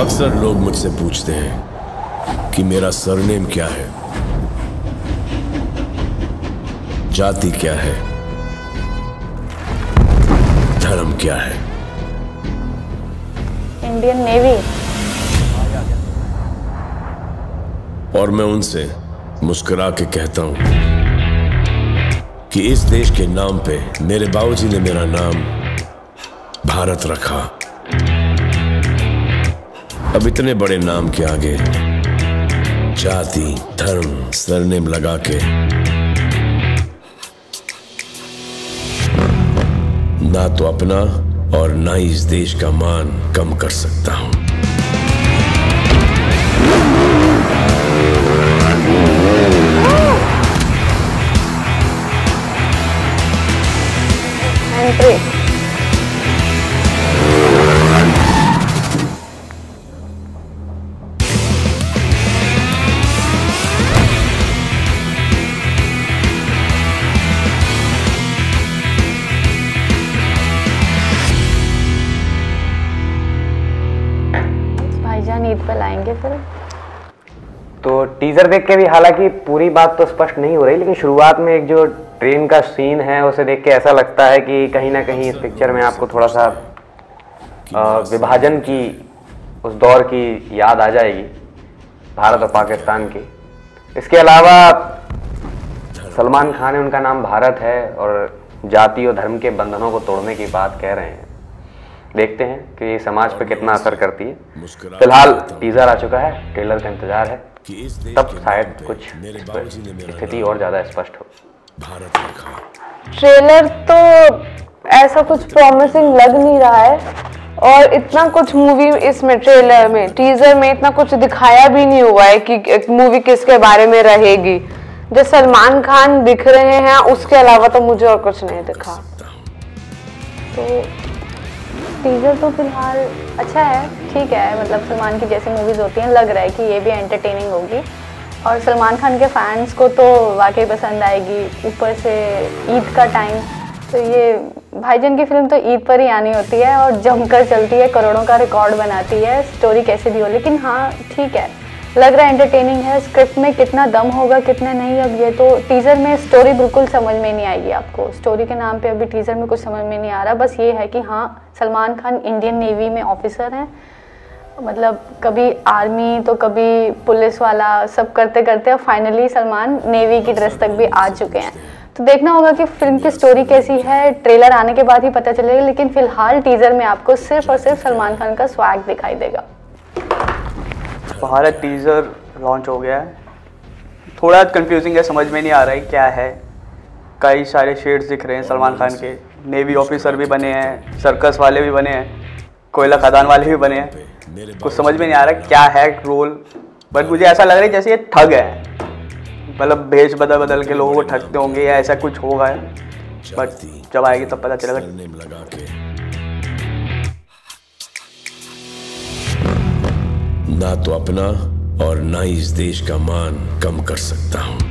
अक्सर लोग मुझसे पूछते हैं कि मेरा सरनेम क्या है, जाति क्या है, धर्म क्या है। Indian navy. और मैं उनसे मुस्कुरा के कहता हूं कि इस देश के नाम पे मेरे बाबूजी ने मेरा नाम भारत रखा। अब इतने बड़े नाम के आगे जाति, धर्म, सरनेम लगा के ना तो अपना और ना ही इस देश का मान कम कर सकता हूं। एंट्री। फिर तो टीजर देख के भी हालांकि पूरी बात तो स्पष्ट नहीं हो रही, लेकिन शुरुआत में एक जो ट्रेन का सीन है उसे देख के ऐसा लगता है कि कहीं ना कहीं इस पिक्चर में आपको थोड़ा सा विभाजन की उस दौर की याद आ जाएगी, भारत और पाकिस्तान की। इसके अलावा सलमान खान है, उनका नाम भारत है और जाति और धर्म के बंधनों को तोड़ने की बात कह रहे हैं। देखते हैं कि ये समाज पे कितना असर करती है। फिलहाल टीजर आ चुका है, ट्रेलर का इंतजार है, तब शायद कुछ स्थिति और ज्यादा स्पष्ट हो। ट्रेलर तो ऐसा कुछ प्रॉमिसिंग लग नहीं रहा है और इतना कुछ मूवी इसमें ट्रेलर में, टीजर में इतना कुछ दिखाया भी नहीं हुआ है कि मूवी किसके बारे में रहेगी। जो सलमान खान दिख रहे हैं उसके अलावा तो मुझे और कुछ नहीं दिखा। तो टीजर तो फिलहाल अच्छा है, ठीक है, मतलब सलमान की जैसी मूवीज़ होती हैं, लग रहा है कि ये भी एंटरटेनिंग होगी और सलमान खान के फैंस को तो वाकई पसंद आएगी। ऊपर से ईद का टाइम, तो ये भाईजान की फिल्म तो ईद पर ही आनी होती है और जमकर चलती है, करोड़ों का रिकॉर्ड बनाती है, स्टोरी कैसे भी हो। लेकिन हाँ ठीक है, लग रहा है एंटरटेनिंग है। स्क्रिप्ट में कितना दम होगा कितना नहीं, अब ये तो टीज़र में स्टोरी बिल्कुल समझ में नहीं आएगी आपको। स्टोरी के नाम पे अभी टीज़र में कुछ समझ में नहीं आ रहा। बस ये है कि हाँ, सलमान खान इंडियन नेवी में ऑफिसर हैं, मतलब कभी आर्मी तो कभी पुलिस वाला, सब करते करते अब फाइनली सलमान नेवी की ड्रेस तक भी आ चुके हैं। तो देखना होगा कि फिल्म की स्टोरी कैसी है, ट्रेलर आने के बाद ही पता चलेगा। लेकिन फिलहाल टीज़र में आपको सिर्फ और सिर्फ सलमान खान का स्वैग दिखाई देगा। भारत टीजर लॉन्च हो गया है, थोड़ा कंफ्यूजिंग है, समझ में नहीं आ रहा है क्या है। कई सारे शेड्स दिख रहे हैं सलमान खान के, नेवी ऑफिसर भी बने हैं, सर्कस वाले भी बने हैं, कोयला खदान वाले भी बने हैं। कुछ समझ में नहीं आ रहा क्या है रोल, बट मुझे ऐसा लग रहा है जैसे ये ठग है, मतलब भेष बदल बदल के लोगों को ठगते होंगे या ऐसा कुछ होगा। बट जब आएगी तब पता चलेगा। ना तो अपना और ना ही इस देश का मान कम कर सकता हूं।